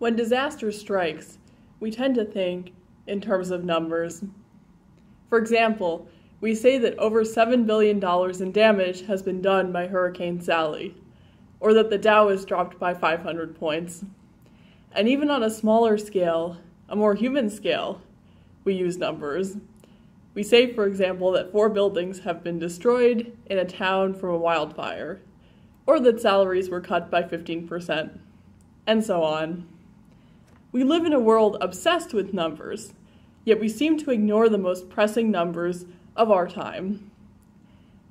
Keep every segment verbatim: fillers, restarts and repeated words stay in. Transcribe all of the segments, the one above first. When disaster strikes, we tend to think in terms of numbers. For example, we say that over seven billion dollars in damage has been done by Hurricane Sally, or that the Dow has dropped by five hundred points. And even on a smaller scale, a more human scale, we use numbers. We say, for example, that four buildings have been destroyed in a town from a wildfire, or that salaries were cut by fifteen percent, and so on. We live in a world obsessed with numbers, yet we seem to ignore the most pressing numbers of our time.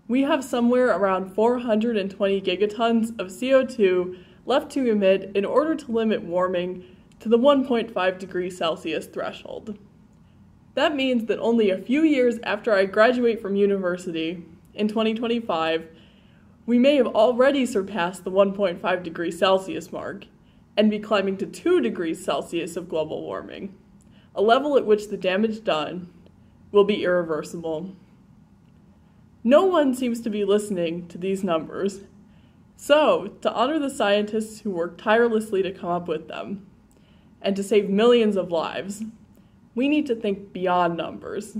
We have somewhere around four hundred twenty gigatons of C O two left to emit in order to limit warming to the one point five degrees Celsius threshold. That means that only a few years after I graduate from university, in twenty twenty-five, we may have already surpassed the one point five degrees Celsius mark and be climbing to two degrees Celsius of global warming, a level at which the damage done will be irreversible. No one seems to be listening to these numbers. So, to honor the scientists who worked tirelessly to come up with them, and to save millions of lives, we need to think beyond numbers.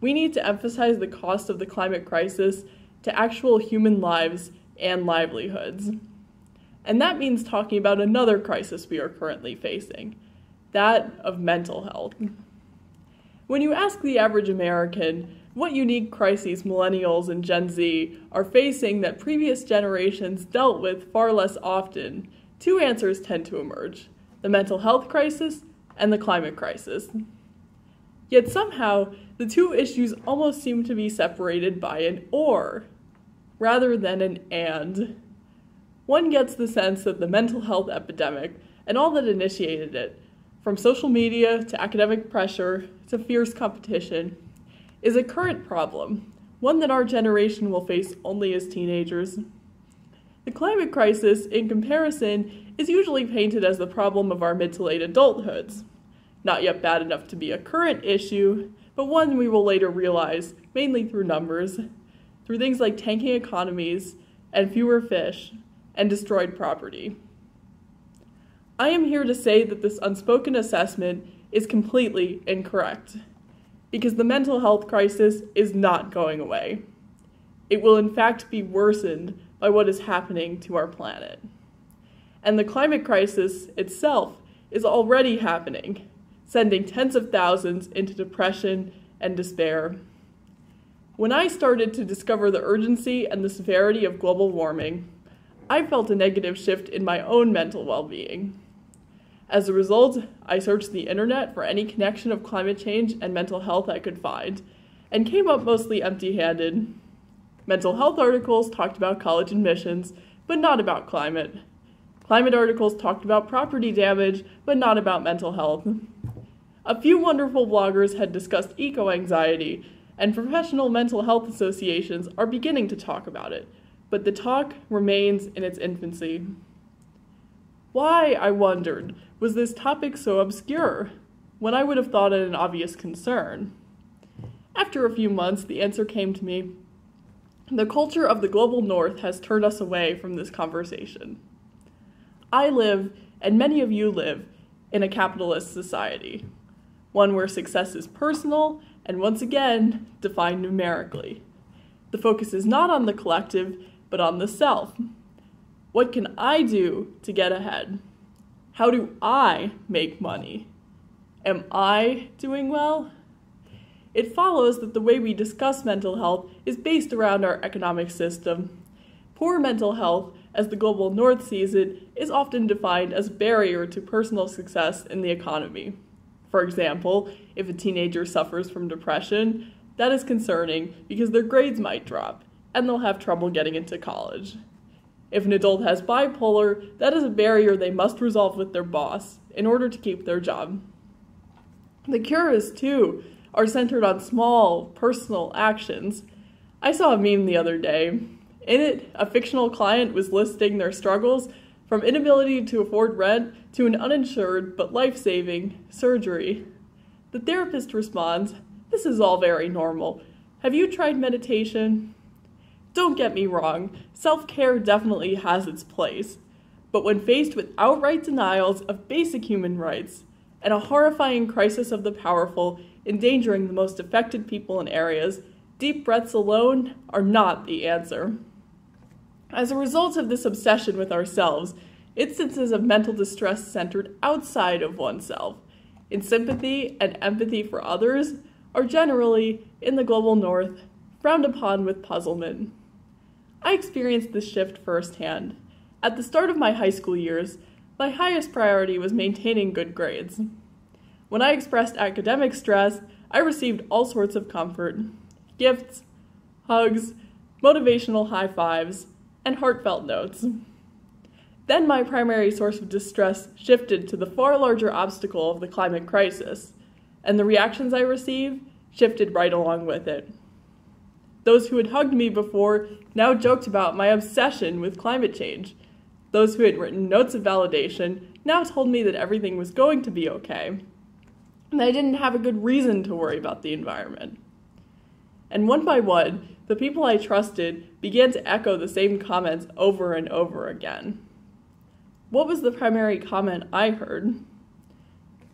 We need to emphasize the cost of the climate crisis to actual human lives and livelihoods. And that means talking about another crisis we are currently facing, that of mental health. When you ask the average American what unique crises millennials and Gen Z are facing that previous generations dealt with far less often, two answers tend to emerge: the mental health crisis and the climate crisis. Yet somehow, the two issues almost seem to be separated by an or, rather than an and. One gets the sense that the mental health epidemic and all that initiated it, from social media to academic pressure to fierce competition, is a current problem, one that our generation will face only as teenagers. The climate crisis, in comparison, is usually painted as the problem of our mid to late adulthoods, not yet bad enough to be a current issue, but one we will later realize, mainly through numbers, through things like tanking economies and fewer fish, and destroyed property. I am here to say that this unspoken assessment is completely incorrect, because the mental health crisis is not going away. It will in fact be worsened by what is happening to our planet. And the climate crisis itself is already happening, sending tens of thousands into depression and despair. When I started to discover the urgency and the severity of global warming, I felt a negative shift in my own mental well-being. As a result, I searched the internet for any connection of climate change and mental health I could find, and came up mostly empty-handed. Mental health articles talked about college admissions, but not about climate. Climate articles talked about property damage, but not about mental health. A few wonderful bloggers had discussed eco-anxiety, and professional mental health associations are beginning to talk about it, but the talk remains in its infancy. Why, I wondered, was this topic so obscure, when I would have thought it an obvious concern? After a few months, the answer came to me. The culture of the global north has turned us away from this conversation. I live, and many of you live, in a capitalist society, one where success is personal and, once again, defined numerically. The focus is not on the collective, but on the self. What can I do to get ahead? How do I make money? Am I doing well? It follows that the way we discuss mental health is based around our economic system. Poor mental health, as the global north sees it, is often defined as a barrier to personal success in the economy. For example, if a teenager suffers from depression, that is concerning because their grades might drop, and they'll have trouble getting into college. If an adult has bipolar, that is a barrier they must resolve with their boss in order to keep their job. The cures, too, are centered on small, personal actions. I saw a meme the other day. In it, a fictional client was listing their struggles, from inability to afford rent to an uninsured but life-saving surgery. The therapist responds, "This is all very normal. Have you tried meditation?" Don't get me wrong, self-care definitely has its place, but when faced with outright denials of basic human rights and a horrifying crisis of the powerful endangering the most affected people and areas, deep breaths alone are not the answer. As a result of this obsession with ourselves, instances of mental distress centered outside of oneself, in sympathy and empathy for others, are generally, in the global north, frowned upon with puzzlement. I experienced this shift firsthand. At the start of my high school years, my highest priority was maintaining good grades. When I expressed academic stress, I received all sorts of comfort, gifts, hugs, motivational high fives, and heartfelt notes. Then my primary source of distress shifted to the far larger obstacle of the climate crisis, and the reactions I received shifted right along with it. Those who had hugged me before now joked about my obsession with climate change. Those who had written notes of validation now told me that everything was going to be okay, and I didn't have a good reason to worry about the environment. And one by one, the people I trusted began to echo the same comments over and over again. What was the primary comment I heard?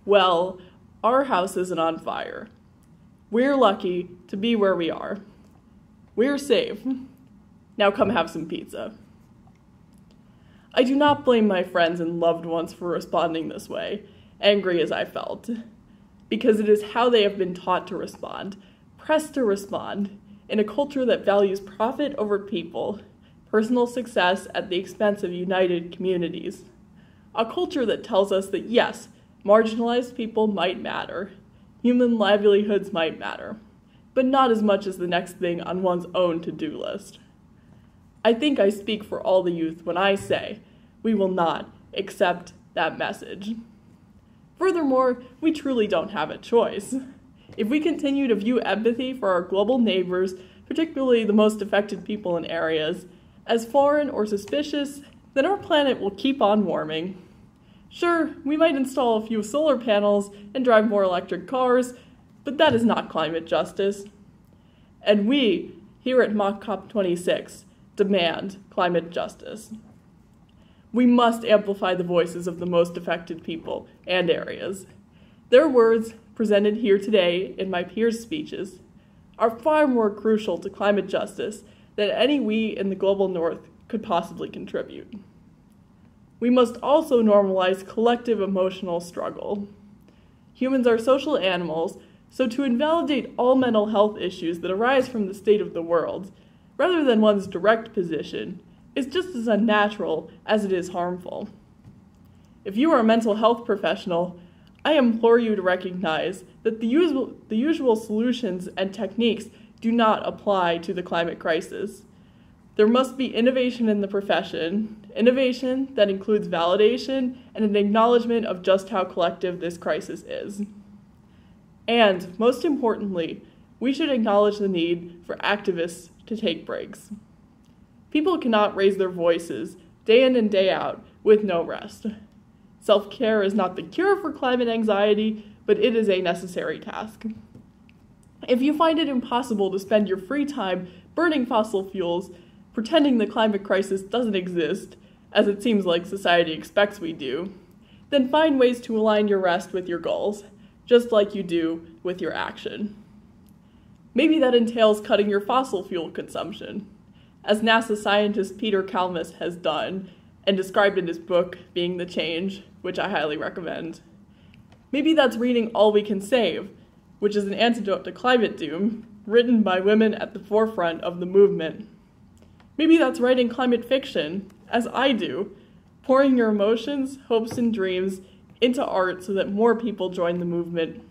Well, our house isn't on fire. We're lucky to be where we are. We're safe. Now come have some pizza. I do not blame my friends and loved ones for responding this way, angry as I felt, because it is how they have been taught to respond, pressed to respond, in a culture that values profit over people, personal success at the expense of united communities. A culture that tells us that yes, marginalized people might matter, human livelihoods might matter, but not as much as the next thing on one's own to-do list. I think I speak for all the youth when I say, we will not accept that message. Furthermore, we truly don't have a choice. If we continue to view empathy for our global neighbors, particularly the most affected people and areas, as foreign or suspicious, then our planet will keep on warming. Sure, we might install a few solar panels and drive more electric cars, but that is not climate justice. And we, here at Mock COP twenty-six, demand climate justice. We must amplify the voices of the most affected people and areas. Their words, presented here today in my peers' speeches, are far more crucial to climate justice than any we in the global north could possibly contribute. We must also normalize collective emotional struggle. Humans are social animals, so to invalidate all mental health issues that arise from the state of the world, rather than one's direct position, is just as unnatural as it is harmful. If you are a mental health professional, I implore you to recognize that the usual, the usual solutions and techniques do not apply to the climate crisis. There must be innovation in the profession, innovation that includes validation and an acknowledgement of just how collective this crisis is. And, most importantly, we should acknowledge the need for activists to take breaks. People cannot raise their voices day in and day out with no rest. Self-care is not the cure for climate anxiety, but it is a necessary task. If you find it impossible to spend your free time burning fossil fuels, pretending the climate crisis doesn't exist, as it seems like society expects we do, then find ways to align your rest with your goals, just like you do with your action. Maybe that entails cutting your fossil fuel consumption, as NASA scientist Peter Kalmus has done and described in his book, Being the Change, which I highly recommend. Maybe that's reading All We Can Save, which is an antidote to climate doom, written by women at the forefront of the movement. Maybe that's writing climate fiction, as I do, pouring your emotions, hopes, and dreams into art so that more people join the movement.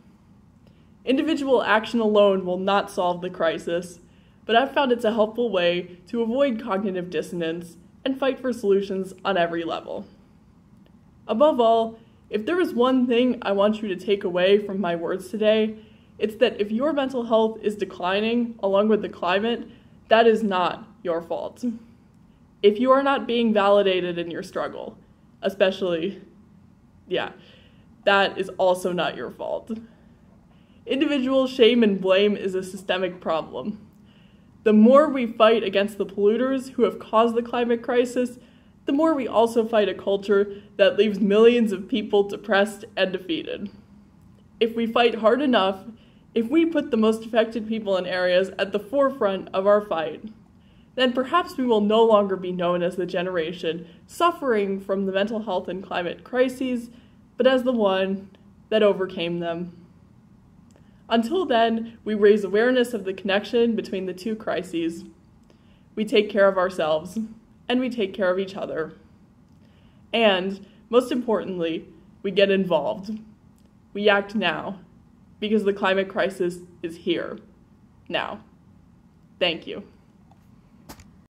Individual action alone will not solve the crisis, but I've found it's a helpful way to avoid cognitive dissonance and fight for solutions on every level. Above all, if there is one thing I want you to take away from my words today, it's that if your mental health is declining along with the climate, that is not your fault. If you are not being validated in your struggle, especially, yeah, that is also not your fault. Individual shame and blame is a systemic problem. The more we fight against the polluters who have caused the climate crisis, the more we also fight a culture that leaves millions of people depressed and defeated. If we fight hard enough, if we put the most affected people in areas at the forefront of our fight, then perhaps we will no longer be known as the generation suffering from the mental health and climate crises, but as the one that overcame them. Until then, we raise awareness of the connection between the two crises. We take care of ourselves, and we take care of each other. And, most importantly, we get involved. We act now, because the climate crisis is here, now. Thank you.